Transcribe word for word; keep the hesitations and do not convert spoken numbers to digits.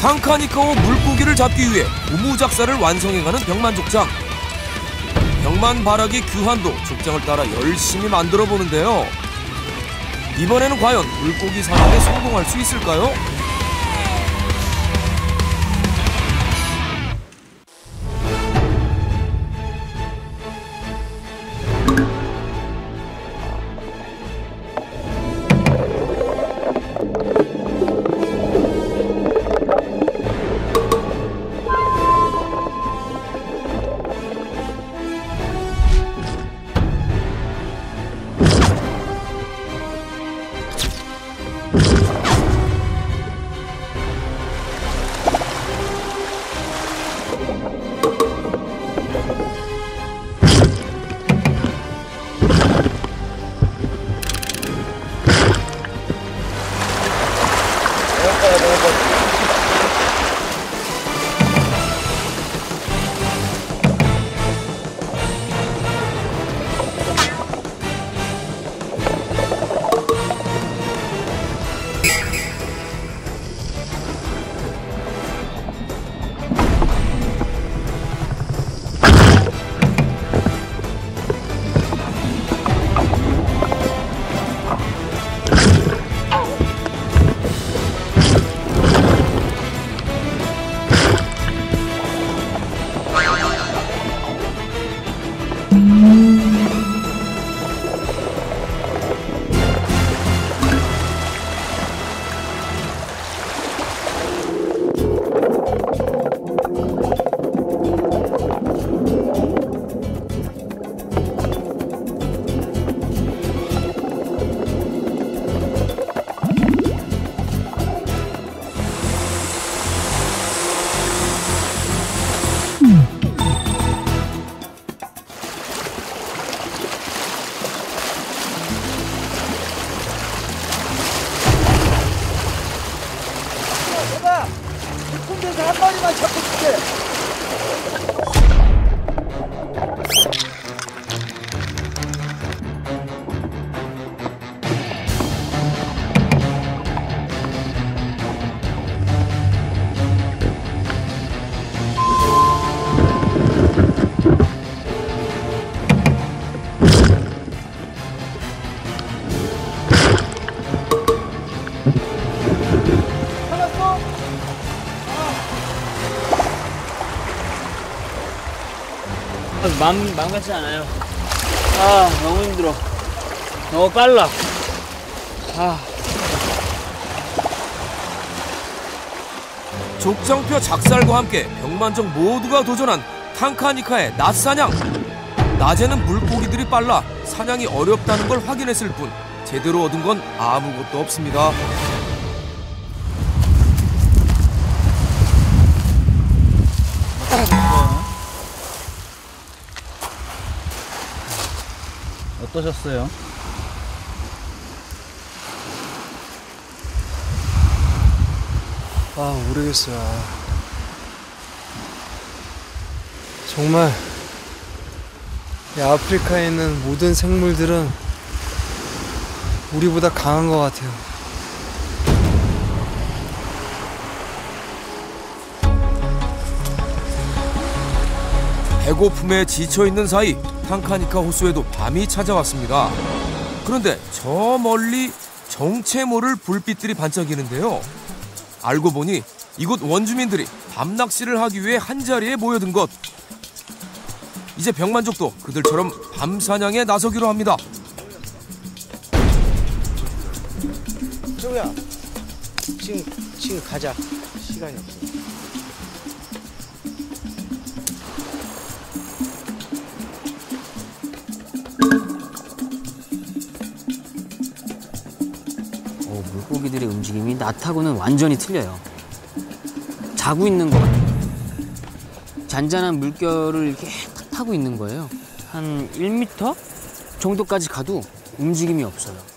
탕가니카와 물고기를 잡기 위해 우무작살을 완성해가는 병만 족장. 병만, 바라기, 규환도 족장을 따라 열심히 만들어보는데요. 이번에는 과연 물고기 사냥에 성공할 수 있을까요? 맘, 맘 같지 않아요. 아, 너무 힘들어. 너무 빨라. 아. 족장표 작살과 함께 병만족 모두가 도전한 탕가니카의 낮 사냥. 낮에는 물고기들이 빨라 사냥이 어렵다는 걸 확인했을 뿐 제대로 얻은 건 아무것도 없습니다. 어떠셨어요? 아, 모르겠어요. 정말 이 아프리카에 있는 모든 생물들은 우리보다 강한 것 같아요. 배고픔에 지쳐있는 사이 탕가니카 호수에도 밤이 찾아왔습니다. 그런데 저 멀리 정체 모를 불빛들이 반짝이는데요. 알고 보니 이곳 원주민들이 밤낚시를 하기 위해 한자리에 모여든 것. 이제 병만족도 그들처럼 밤사냥에 나서기로 합니다. 정우야, 지금, 지금 가자. 시간이 없어. 물고기들의 움직임이 낮하고는 완전히 틀려요. 자고 있는 것 같아요. 잔잔한 물결을 이렇게 타고 있는 거예요. 한 일 미터 정도까지 가도 움직임이 없어요.